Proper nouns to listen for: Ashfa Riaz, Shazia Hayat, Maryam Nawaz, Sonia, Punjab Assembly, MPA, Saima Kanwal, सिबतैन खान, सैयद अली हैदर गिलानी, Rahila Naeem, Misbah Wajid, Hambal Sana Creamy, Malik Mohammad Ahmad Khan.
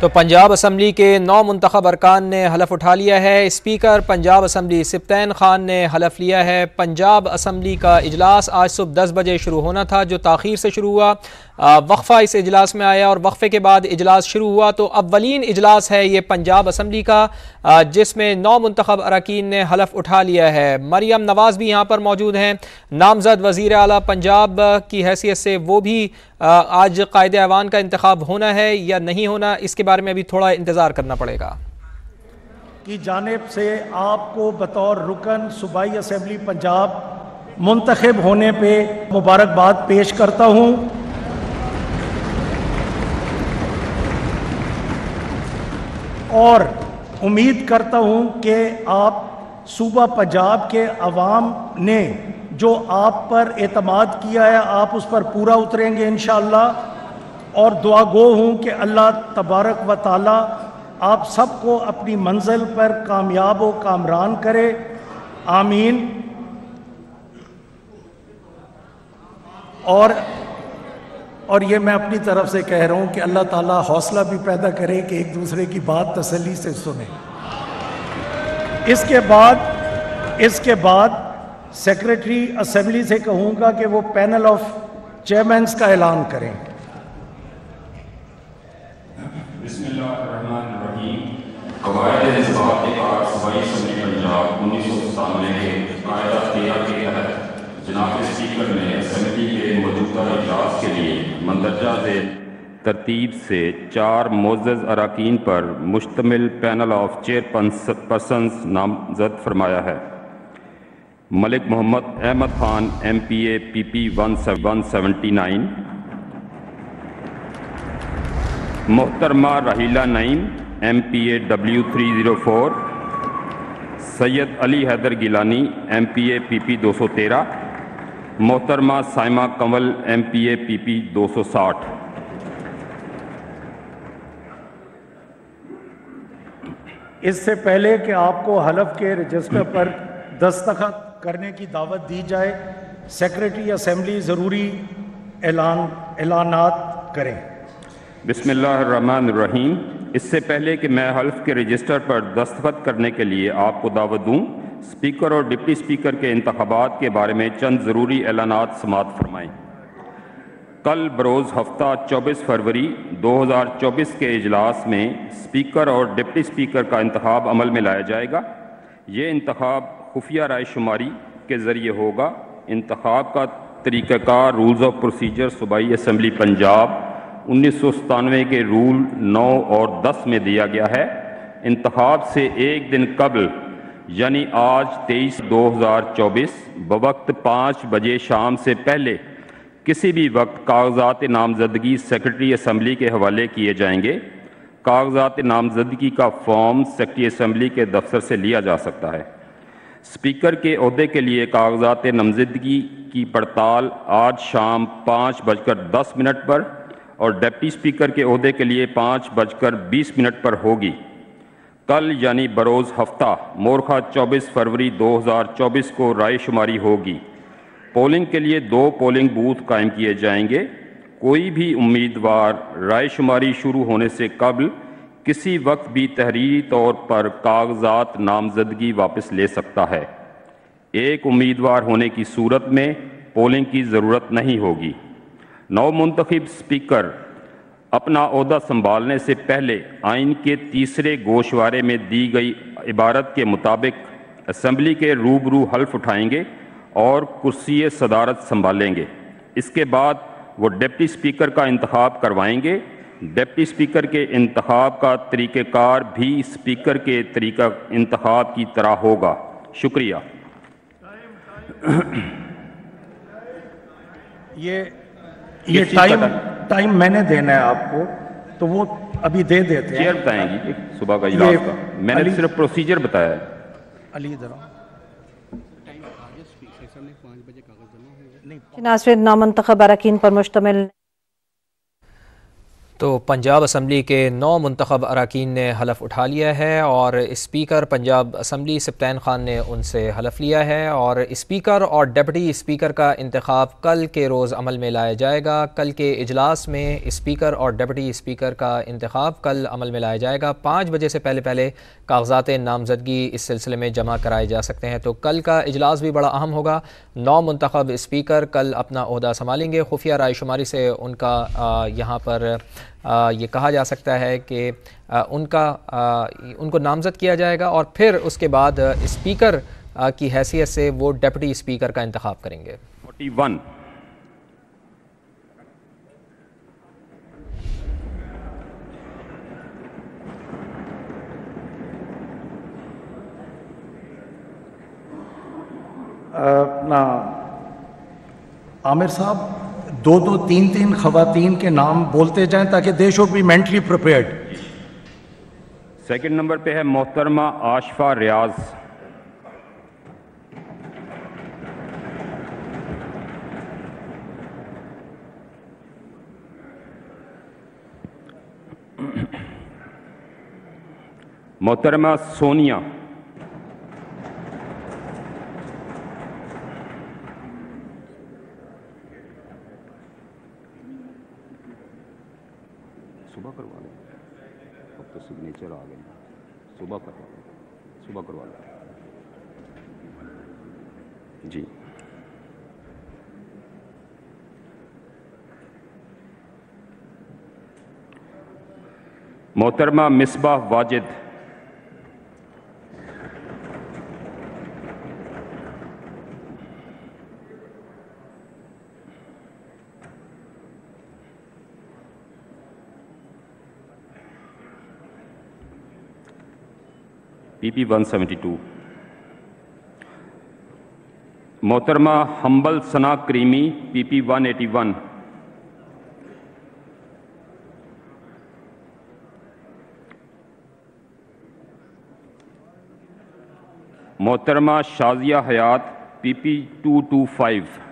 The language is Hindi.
तो पंजाब असम्बली के 9 मुंतखब अरकान ने हलफ उठा लिया है। स्पीकर पंजाब असम्बली सिबतैन खान ने हलफ लिया है। पंजाब असम्बली का इजलास आज सुबह 10 बजे शुरू होना था, जो ताख़ीर से शुरू हुआ। वक्फ़ा इस इजलास में आया और वक्फ़े के बाद इजलास शुरू हुआ। तो अव्वलीन इजलास है ये पंजाब असम्बली का, जिसमें 9 मुंतखब अरकान ने हलफ उठा लिया है। मरियम नवाज़ भी यहाँ पर मौजूद हैं, नामज़द वज़ीर आला पंजाब की हैसियत से। वो भी आज कायदे ऐवान का इंतखाब होना है या नहीं होना, इसके बारे में अभी थोड़ा इंतज़ार करना पड़ेगा। की जानिब से आपको बतौर रुकन सूबाई असेंबली पंजाब मुंतखब होने पर मुबारकबाद पेश करता हूँ। और उम्मीद करता हूँ कि आप सूबा पंजाब के अवाम ने जो आप पर एतमाद किया है आप उस पर पूरा उतरेंगे इंशाअल्लाह। और दुआ गो हूँ कि अल्लाह तबारक व ताला आप सबको अपनी मंजिल पर कामयाब व कामरान करे। आमीन। और ये मैं अपनी तरफ से कह रहा हूँ कि अल्लाह ताला हौसला भी पैदा करे कि एक दूसरे की बात तसल्ली से सुने। इसके बाद सेक्रेटरी असेंबली से कहूँगा कि वो पैनल ऑफ चेयरमैन्स का ऐलान करें। जनाब स्पीकर ने असेंबली के मौजूदा इजलास के लिए मंदरजा से तरतीब से 4 मोअज़्ज़ज़ अरकान पर मुश्तमिल पैनल ऑफ चेयरपर्सन्स नामजद फरमाया है। मलिक मोहम्मद अहमद खान MPA PP 179, मोहतरमा Raheela Naeem MPA W304, सैयद अली हैदर गिलानी MPA PP 213, मोहतरमा साइमा कंवल MPA PP 260। इससे पहले कि आपको हलफ के रजिस्टर पर दस्तखत करने की दावत दी जाए, सेक्रेटरी असेंबली ज़रूरी ऐलानात करें। बिस्मिल्लाहिर्रहमानिर्रहीम। इससे पहले कि मैं हलफ के रजिस्टर पर दस्तखत करने के लिए आपको दावत दूँ, स्पीकर और डिप्टी स्पीकर के इंतखबात के बारे में चंद ज़रूरी ऐलानात समाअत फरमाएं। कल बरोज़ हफ्ता 24 फरवरी 2024 के इजलास में स्पीकर और डिप्टी स्पीकर का इंतखाब अमल में लाया जाएगा। ये इंतखाब खुफिया राय शुमारी के ज़रिए होगा। इंतखाब का तरीक़ाकार रूल्स ऑफ प्रोसीजर सूबाई असम्बली पंजाब 1997 के रूल 9 और 10 में दिया गया है। इंतखाब से एक दिन कबल यानी आज 23/2024 बवक्त 5 बजे शाम से पहले किसी भी वक्त कागजात नामजदगी सेक्रेटरी असम्बली के हवाले किए जाएंगे। कागजात नामजदगी का फॉर्म सेक्रेटरी असम्बली के दफ्तर से लिया जा सकता है। स्पीकर के अहदे के लिए कागजात नामजदगी की पड़ताल आज शाम 5:10 पर और डिप्टी स्पीकर के अहदे के लिए 5:20 पर होगी। कल यानी बरोज़ हफ्ता मोरखा 24 फरवरी 2024 को राय शुमारी होगी। पोलिंग के लिए 2 पोलिंग बूथ कायम किए जाएंगे। कोई भी उम्मीदवार राय शुमारी शुरू होने से कबल किसी वक्त भी तहरीरी तौर पर कागजात नामजदगी वापस ले सकता है। एक उम्मीदवार होने की सूरत में पोलिंग की ज़रूरत नहीं होगी। नवमुंतखब स्पीकर अपना ओहदा संभालने से पहले आइन के 3रे गोशवारे में दी गई इबारत के मुताबिक असम्बली के रूबरू हल्फ उठाएंगे और कुर्सी सदारत संभालेंगे। इसके बाद वो डिप्टी स्पीकर का इंतखाब करवाएंगे। डिप्टी स्पीकर के इंतखाब का तरीक़ेकार भी स्पीकर के तरीका इंतखाब की तरह होगा। शुक्रिया। ये टाइम मैंने देना है आपको, तो वो अभी दे देते हैं। चेयर बताएंगी सुबह का इजलास का, मैंने सिर्फ प्रोसीजर बताया है। अली नाज़रीन, नामंतखब अरकान पर मुश्तमिल तो पंजाब असम्बली के 9 मुंतखब अरकान ने हलफ उठा लिया है और स्पीकर पंजाब असम्बली सिब्तैन ख़ान ने उनसे हलफ लिया है और स्पीकर और डिप्टी स्पीकर का इंतखाब कल के रोज़ अमल में लाया जाएगा। कल के इजलास में स्पीकर और डिप्टी स्पीकर का इंतखाब कल अमल में लाया जाएगा। 5 बजे से पहले कागजात नामजदगी इस सिलसिले में जमा कराए जा सकते हैं। तो कल का इजलास भी बड़ा अहम होगा। 9 मुंतखब स्पीकर कल अपना ओहदा संभालेंगे। खुफिया रायशुमारी से उनका यहाँ पर ये कहा जा सकता है कि उनको नामज़द किया जाएगा और फिर उसके बाद स्पीकर की हैसियत से वो डिप्टी स्पीकर का इंतखाब करेंगे। 41 ना आमिर साहब 2-2, 3-3 खवातीन के नाम बोलते जाएं ताकि they should be mentally prepared. Second number पे है मोहतरमा आशफा रियाज। मोहतरमा सोनिया। सुबह करवा लें जी। मोहतरमा मिसबाह वाजिद। PP 172 मोहतरमा हम्बल सना क्रीमी। PP 181 मोहतरमा शाजिया हयात। PP 225